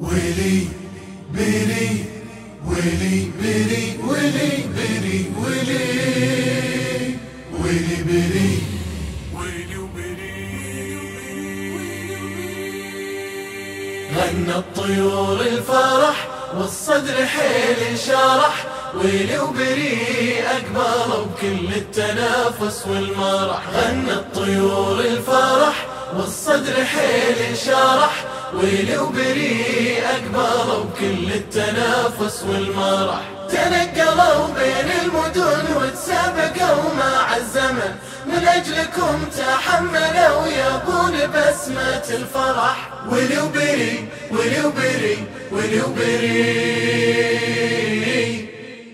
ولي بري ولي بري ولي بري ولي ولي بري ولي وبري. غنى الطيور الفرح والصدر حيل شرح، ويلي وبري أكبر بكل التنافس والمرح. غنى الطيور الفرح والصدر حيل شرح، ويلي وبري أكبر بكل التنافس والمرح. تنقلوا بين المدن وتسابقوا مع الزمن، من أجلكم تحملوا يا بول بسمة الفرح. ولي وبري ولي وبري ولي وبري.